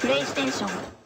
PlayStation